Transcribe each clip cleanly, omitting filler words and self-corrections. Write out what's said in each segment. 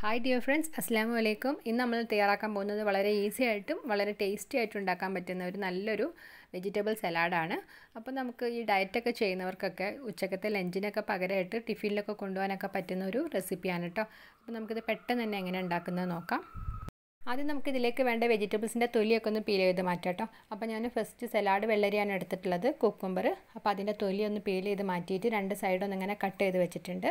Hi dear friends, Assalamu alaikum. In നമ്മൾ തയ്യാറാക്കാൻ പോകുന്നത് വളരെ ഈസി ആയിട്ടും വളരെ ടേസ്റ്റി ആയിട്ട് ഉണ്ടാക്കാൻ പറ്റുന്ന ഒരു നല്ലൊരു വെജിറ്റബിൾ സലാഡ് ആണ്. അപ്പോൾ നമുക്ക് ഈ ഡയറ്റ് ഒക്കെ ചെയ്യുന്നവർക്കൊക്കെ ഉച്ചക്കത്തെ ലഞ്ചിനൊക്കെ പകരമായിട്ട് ടിഫിനിലൊക്കെ കൊണ്ടുപോകാനൊക്കെ പറ്റുന്ന ഒരു റെസിപ്പിയാണ് ട്ടോ. അപ്പോൾ നമുക്ക് ഇത് പെട്ടെന്ന് തന്നെ എങ്ങനെ ഉണ്ടാക്കുന്നത് നോക്കാം. ആദ്യം നമുക്ക് ഇതിലേക്ക് വേണ്ട വെജിറ്റബിൾസിന്റെ തൊലിയൊക്കെ ഒന്ന് പീൽ ചെയ്ത് മാറ്റാട്ടോ. അപ്പോൾ ഞാൻ ഫസ്റ്റ് സലാഡ് വെള്ളരിയാണ് എടുത്തിട്ടുള്ളത്, കുക്കുംബർ. അപ്പോൾ അതിന്റെ തൊലി ഒന്ന് പീൽ ചെയ്ത് മാറ്റിയിട്ട് രണ്ട് സൈഡ് ഒന്ന് ഇങ്ങനെ കട്ട് ചെയ്ത് വെച്ചിട്ടുണ്ട്.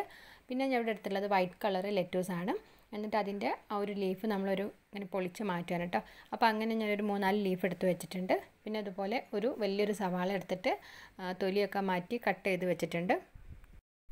പിന്നെ ഞാൻ ഇവിടെ എടുത്തിട്ടുള്ളത് വൈറ്റ് കളർ ലെറ്റൂസ് ആണ്. എന്നിട്ട് അതിന്റെ ആ ഒരു ലീഫ് നമ്മൾ ഒരു ഇങ്ങനെ പൊളിച്ച് മാറ്റാനാണ് ട്ടോ. അപ്പോൾ അങ്ങനെ ഞാൻ ഒരു 3-4 ലീഫ് എടുത്ത് വെച്ചിട്ടുണ്ട്. പിന്നെ അതുപോലെ ഒരു വലിയൊരു സവാള എടുത്തിട്ട് തൊലിയൊക്കെ മാറ്റി കട്ട് ചെയ്ത് വെച്ചിട്ടുണ്ട്.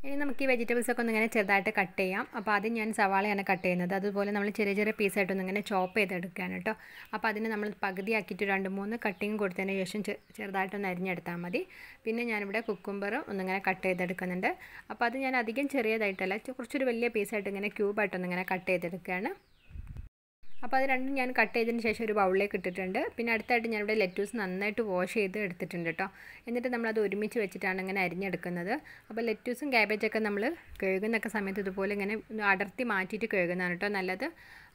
ഇനി നമുക്ക് ഈ വെജിറ്റബിൾസ് ഒക്കെ ഒന്ന് ഇങ്ങനെ ചെറുതായിട്ട് കട്ട് ചെയ്യാം. അപ്പോൾ ആദ്യം ഞാൻ സവാളയാണ് കട്ട് ചെയ്യുന്നത്. അതുപോലെ നമ്മൾ ചെറിയ ചെറിയ പീസായിട്ട് ഒന്ന് ഇങ്ങനെ ചോപ്പ് ചെയ്തെടുക്കുകയാണ് കേട്ടോ. അപ്പോൾ അതിന് നമ്മൾ പകുതിയാക്കിയിട്ട് 2-3 കട്ടിങ് കൊടുത്തതിന് ശേഷം ചെറുതായിട്ടൊന്ന് അരിഞ്ഞെടുത്താൽ മതി. പിന്നെ ഞാനിവിടെ കുക്കുംബർ ഒന്നിങ്ങനെ കട്ട് ചെയ്തെടുക്കുന്നുണ്ട്. അപ്പോൾ അത് ഞാൻ അധികം ചെറിയതായിട്ടല്ല, കുറച്ചൊരു വലിയ പീസായിട്ട് ഇങ്ങനെ ക്യൂബായിട്ടൊന്നിങ്ങനെ കട്ട് ചെയ്തെടുക്കുകയാണ്. അപ്പോൾ അത് രണ്ടും ഞാൻ കട്ട് ചെയ്തതിന് ശേഷം ഒരു ബൗളിലേക്ക് ഇട്ടിട്ടുണ്ട്. പിന്നെ അടുത്തായിട്ട് ഞാനിവിടെ ലെറ്റൂസ് നന്നായിട്ട് വാഷ് ചെയ്ത് എടുത്തിട്ടുണ്ട് കേട്ടോ. എന്നിട്ട് നമ്മളത് ഒരുമിച്ച് വെച്ചിട്ടാണ് ഇങ്ങനെ അരിഞ്ഞെടുക്കുന്നത്. അപ്പോൾ ലെറ്റൂസും ക്യാബേജൊക്കെ നമ്മൾ കഴുകുന്നൊക്കെ സമയത്ത് ഇതുപോലെ ഇങ്ങനെ അടർത്തി മാറ്റിയിട്ട് കഴുകുന്നതാണ് കേട്ടോ നല്ലത്.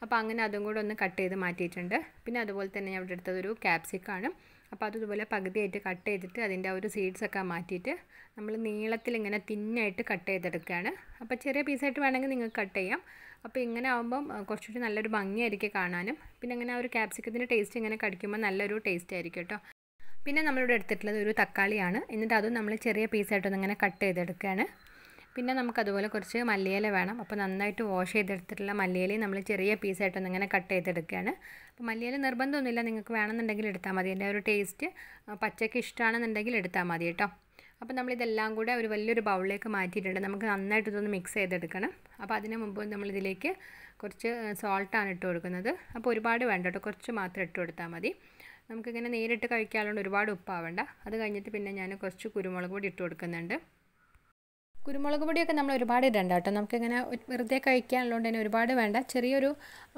അപ്പോൾ അങ്ങനെ അതും കൂടെ ഒന്ന് കട്ട് ചെയ്ത് മാറ്റിയിട്ടുണ്ട്. പിന്നെ അതുപോലെ തന്നെ ഞാൻ ഇവിടെ എടുത്തതൊരു ക്യാപ്സിക്കാണ്. അപ്പോൾ അതുപോലെ പകുതിയായിട്ട് കട്ട് ചെയ്തിട്ട് അതിൻ്റെ ഒരു സീഡ്സൊക്കെ മാറ്റിയിട്ട് നമ്മൾ നീളത്തിൽ ഇങ്ങനെ തിന്നായിട്ട് കട്ട് ചെയ്തെടുക്കുകയാണ്. അപ്പോൾ ചെറിയ പീസായിട്ട് വേണമെങ്കിൽ നിങ്ങൾക്ക് കട്ട് ചെയ്യാം. അപ്പോൾ ഇങ്ങനെ ആകുമ്പം കുറച്ചുകൂടി നല്ലൊരു ഭംഗിയായിരിക്കും കാണാനും. പിന്നെ അങ്ങനെ ആ ഒരു ക്യാപ്സിക്കത്തിൻ്റെ ടേസ്റ്റ് ഇങ്ങനെ കടിക്കുമ്പോൾ നല്ലൊരു ടേസ്റ്റ് ആയിരിക്കും കേട്ടോ. പിന്നെ നമ്മളിവിടെ എടുത്തിട്ടുള്ളത് ഒരു തക്കാളിയാണ്. എന്നിട്ട് അതും നമ്മൾ ചെറിയ പീസായിട്ടൊന്ന് ഇങ്ങനെ കട്ട് ചെയ്തെടുക്കുകയാണ്. പിന്നെ നമുക്കതുപോലെ കുറച്ച് മല്ലിയില വേണം. അപ്പോൾ നന്നായിട്ട് വാഷ് ചെയ്തെടുത്തിട്ടുള്ള മല്ലിയിലയും നമ്മൾ ചെറിയ പീസായിട്ടൊന്ന് ഇങ്ങനെ കട്ട് ചെയ്തെടുക്കുകയാണ്. അപ്പോൾ മല്ലിയില നിർബന്ധമൊന്നുമില്ല, നിങ്ങൾക്ക് വേണമെന്നുണ്ടെങ്കിൽ എടുത്താൽ മതി. എൻ്റെ ഒരു ടേസ്റ്റ് പച്ചയ്ക്ക് ഇഷ്ടമാണെന്നുണ്ടെങ്കിൽ എടുത്താൽ മതി കേട്ടോ. അപ്പോൾ നമ്മളിതെല്ലാം കൂടെ ഒരു വലിയൊരു ബൗളിലേക്ക് മാറ്റിയിട്ടുണ്ട്. നമുക്ക് നന്നായിട്ട് ഇതൊന്ന് മിക്സ് ചെയ്തെടുക്കണം. അപ്പോൾ അതിന് മുമ്പ് നമ്മളിതിലേക്ക് കുറച്ച് സോൾട്ടാണ് ഇട്ട് കൊടുക്കുന്നത്. അപ്പോൾ ഒരുപാട് വേണ്ട കേട്ടോ, കുറച്ച് മാത്രം ഇട്ട് കൊടുത്താൽ മതി. നമുക്കിങ്ങനെ നേരിട്ട് കഴിക്കാറുണ്ട്, ഒരുപാട് ഉപ്പാവണ്ട. അത് കഴിഞ്ഞിട്ട് പിന്നെ ഞാൻ കുറച്ച് കുരുമുളക് പൊടി ഇട്ട് കൊടുക്കുന്നുണ്ട്. കുരുമുളക് പൊടിയൊക്കെ നമ്മൾ ഒരുപാട് ഇടണ്ട കേട്ടോ, നമുക്കിങ്ങനെ വെറുതെ കഴിക്കാനുള്ളതുകൊണ്ട് തന്നെ ഒരുപാട് വേണ്ട. ചെറിയൊരു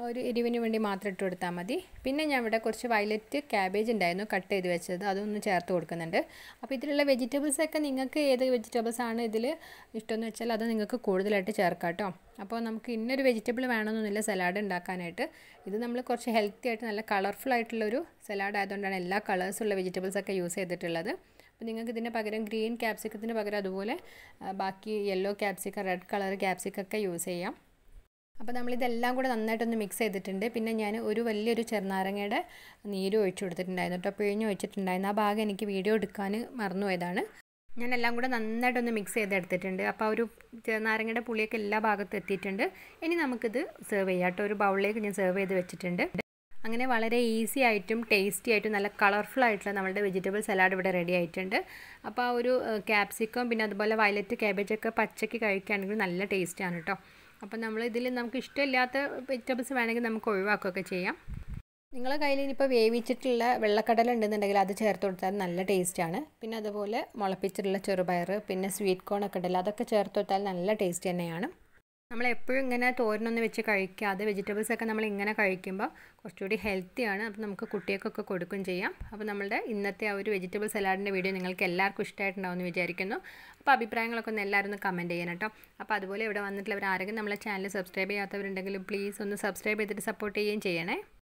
ഒരു എരിവിന് വേണ്ടി മാത്രം ഇട്ട് കൊടുത്താൽ മതി. പിന്നെ ഞാൻ ഇവിടെ കുറച്ച് വയലറ്റ് ക്യാബേജ് ഉണ്ടായിരുന്നു കട്ട് ചെയ്ത് വെച്ചത്, അതൊന്ന് ചേർത്ത് കൊടുക്കുന്നുണ്ട്. അപ്പോൾ ഇതിലുള്ള വെജിറ്റബിൾസൊക്കെ നിങ്ങൾക്ക് ഏത് വെജിറ്റബിൾസ് ആണ് ഇതിൽ ഇഷ്ടമെന്ന് വെച്ചാൽ അത് നിങ്ങൾക്ക് കൂടുതലായിട്ട് ചേർക്കാം കേട്ടോ. അപ്പോൾ നമുക്ക് ഇന്നൊരു വെജിറ്റബിൾ വേണമെന്നൊന്നുമില്ല സലാഡ് ഉണ്ടാക്കാനായിട്ട്. ഇത് നമ്മൾ കുറച്ച് ഹെൽത്തി ആയിട്ട് നല്ല കളർഫുൾ ആയിട്ടുള്ളൊരു സലാഡ് ആയതുകൊണ്ടാണ് എല്ലാ കളേഴ്സുള്ള വെജിറ്റബിൾസൊക്കെ യൂസ് ചെയ്തിട്ടുള്ളത്. അപ്പോൾ നിങ്ങൾക്ക് ഇതിന് പകരം ഗ്രീൻ ക്യാപ്സിക്കത്തിന് പകരം അതുപോലെ ബാക്കി യെല്ലോ ക്യാപ്സിക്ക, റെഡ് കളർ ക്യാപ്സിക്കൊക്കെ യൂസ് ചെയ്യാം. അപ്പോൾ നമ്മളിതെല്ലാം കൂടെ നന്നായിട്ടൊന്ന് മിക്സ് ചെയ്തിട്ടുണ്ട്. പിന്നെ ഞാൻ ഒരു വലിയൊരു ചെറുനാരങ്ങയുടെ നീര് ഒഴിച്ചു കൊടുത്തിട്ടുണ്ടായിരുന്നു കേട്ടോ, പിഴിഞ്ഞ് ഒഴിച്ചിട്ടുണ്ടായിരുന്നു. ആ ഭാഗം എനിക്ക് വീഡിയോ എടുക്കാൻ മറന്നുപോയതാണ്. ഞാനെല്ലാം കൂടെ നന്നായിട്ടൊന്ന് മിക്സ് ചെയ്തെടുത്തിട്ടുണ്ട്. അപ്പോൾ ഒരു ചെറുനാരങ്ങയുടെ പുളിയൊക്കെ എല്ലാ ഭാഗത്തും എത്തിയിട്ടുണ്ട്. ഇനി നമുക്കിത് സെർവ് ചെയ്യാം കേട്ടോ. ഒരു ബൗളിലേക്ക് ഞാൻ സെർവ് ചെയ്ത് വെച്ചിട്ടുണ്ട്. അങ്ങനെ വളരെ ഈസി ആയിട്ടും ടേസ്റ്റി ആയിട്ടും നല്ല കളർഫുൾ ആയിട്ടുള്ള നമ്മുടെ വെജിറ്റബിൾ സലാഡ് ഇവിടെ റെഡി ആയിട്ടുണ്ട്. അപ്പോൾ ആ ഒരു ക്യാപ്സിക്കം പിന്നെ അതുപോലെ വയലറ്റ് ക്യാബേജൊക്കെ പച്ചയ്ക്ക് കഴിക്കുകയാണെങ്കിൽ നല്ല ടേസ്റ്റാണ് കേട്ടോ. അപ്പോൾ നമ്മൾ ഇതിൽ നമുക്ക് ഇഷ്ടമില്ലാത്ത വെജിറ്റബിൾസ് വേണമെങ്കിൽ നമുക്ക് ഒഴിവാക്കുകയൊക്കെ ചെയ്യാം. നിങ്ങളുടെ കയ്യിൽ ഇനിയിപ്പോൾ വേവിച്ചിട്ടുള്ള വെള്ളക്കടല ഉണ്ടെന്നുണ്ടെങ്കിൽ അത് ചേർത്ത് കൊടുത്താൽ നല്ല ടേസ്റ്റാണ്. പിന്നെ അതുപോലെ മുളപ്പിച്ചിട്ടുള്ള ചെറുപയർ പിന്നെ സ്വീറ്റ് കോണൊക്കെ ഉണ്ടല്ലോ, അതൊക്കെ ചേർത്ത് കൊടുത്താൽ നല്ല ടേസ്റ്റ് തന്നെയാണ്. നമ്മളെപ്പോഴും ഇങ്ങനെ തോരനൊന്ന് വെച്ച് കഴിക്കാതെ വെജിറ്റബിൾസൊക്കെ നമ്മൾ ഇങ്ങനെ കഴിക്കുമ്പോൾ കുറച്ചുകൂടി ഹെൽത്തിയാണ്. അപ്പോൾ നമുക്ക് കുട്ടികൾക്കൊക്കെ കൊടുക്കുകയും ചെയ്യാം. അപ്പോൾ നമ്മളുടെ ഇന്നത്തെ ആ ഒരു വെജിറ്റബിൾ സലാഡിൻ്റെ വീഡിയോ നിങ്ങൾക്ക് എല്ലാവർക്കും ഇഷ്ടമായിട്ടുണ്ടാവുമെന്ന് വിചാരിക്കുന്നു. അപ്പോൾ അഭിപ്രായങ്ങളൊക്കെ ഒന്ന് എല്ലാവരും ഒന്ന് കമൻറ്റ് ചെയ്യണം കേട്ടോ. അപ്പോൾ അതുപോലെ ഇവിടെ വന്നിട്ടുള്ളവർ ആരെങ്കിലും നമ്മളെ ചാനൽ സബ്സ്ക്രൈബ് ചെയ്യാത്തവരുണ്ടെങ്കിൽ പ്ലീസ് ഒന്ന് സബ്സ്ക്രൈബ് ചെയ്തിട്ട് സപ്പോർട്ട് ചെയ്യുകയും ചെയ്യണേ.